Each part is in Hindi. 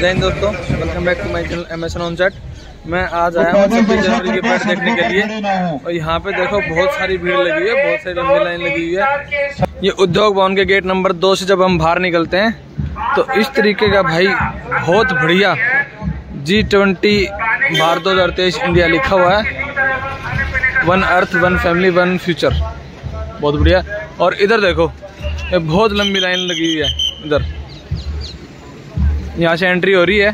जय हिंद दोस्तों, welcome back to my channel MSN on set. मैं आज आया हूँ 26 जनवरी की पैर देखने के लिए और यहाँ पे देखो बहुत सारी भीड़ लगी हुई है, बहुत सारी लंबी लाइन लगी हुई है। ये उद्योग भवन के गेट नंबर 2 से जब हम बाहर निकलते हैं तो इस तरीके का भाई बहुत बढ़िया G20 भारत 2023 इंडिया लिखा हुआ है, one earth one family one future, बहुत बढ़िया। और इधर देखो ये बहुत लंबी लाइन लगी हुई है, इधर यहाँ से एंट्री हो रही है।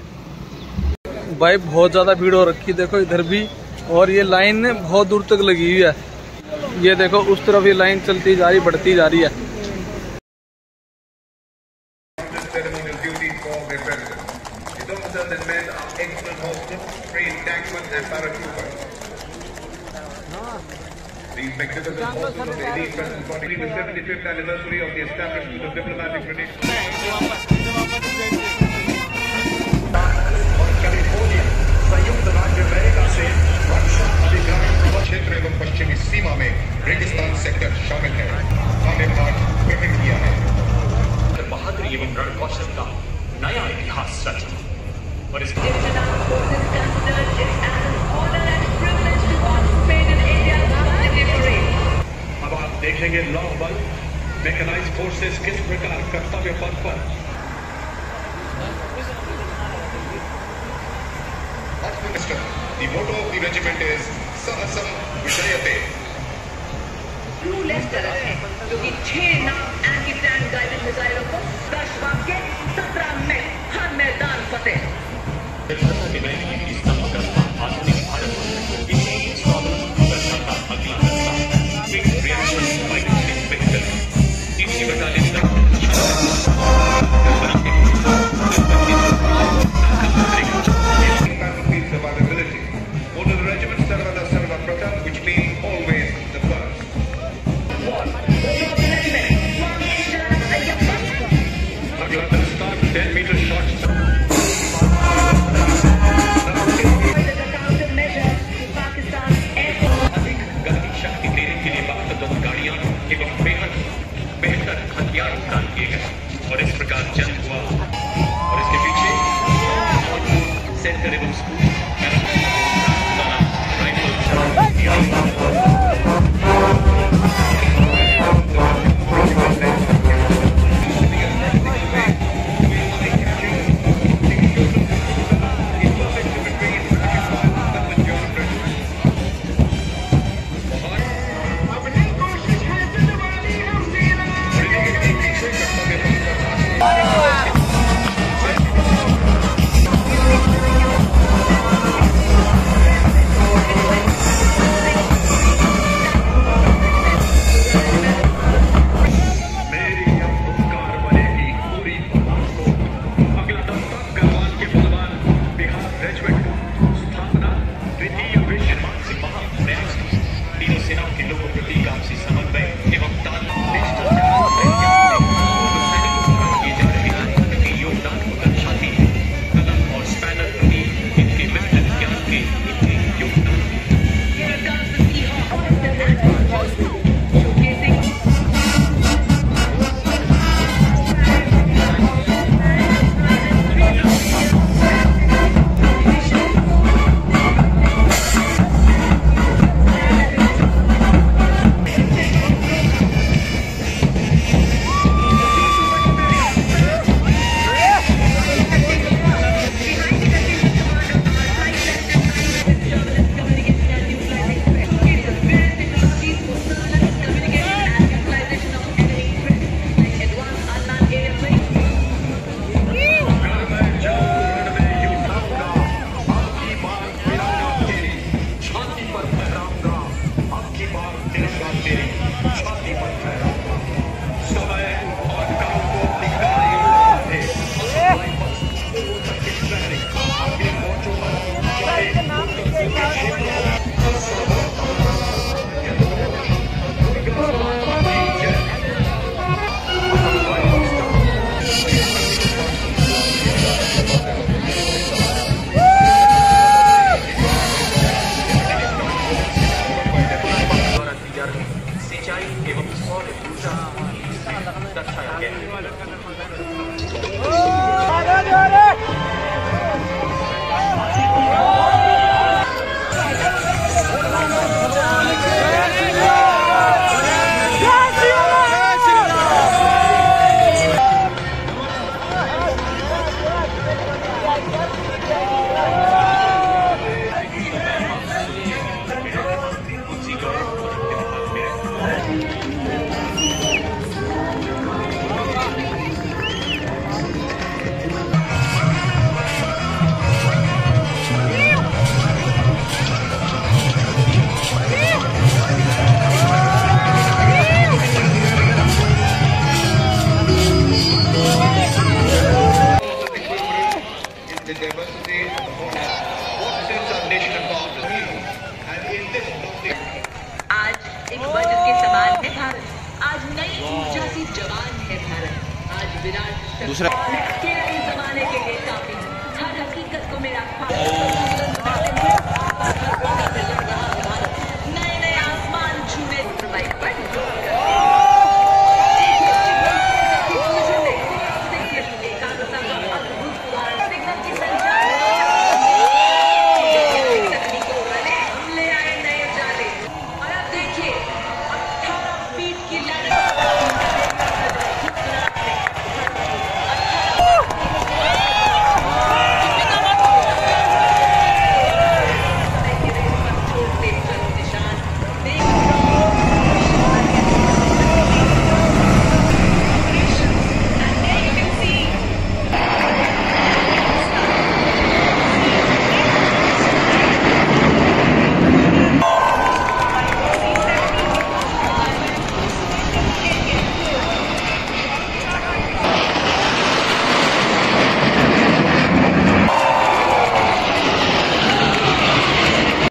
भाई बहुत ज़्यादा भीड़ हो रखी है, देखो इधर भी, और ये लाइन बहुत दूर तक लगी हुई है। ये देखो उस तरफ ये लाइन चलती जा रही, बढ़ती जा रही है। संयुक्त राज्य अमेरिका से अधिग्रहण क्षेत्र एवं पश्चिमी सीमा में रेगिस्तान सेक्टर शामिल है। हमने पाठ ग्रहण किया है, बहादुरी एवं रण कौशल का नया इतिहास रचा और इस अब आप देखेंगे लॉ बल मैकेनाइज्ड फोर्सेस किस प्रकार कर्तव्य पथ पर Minister, the motto of the regiment is Sahasam Vijayate. Blue Lester है जो कि 6 एंटी-टैंक गाइडेड मिसाइलों को 10 बार के 17 में हर मैदान फतेह। Meter shots. the diversity of the nation involved in you. And in this building, आज एक वजन के समान है भारत, आज नई ऊर्जा की जवान है भारत, आज विराट दूसरा के जमाने के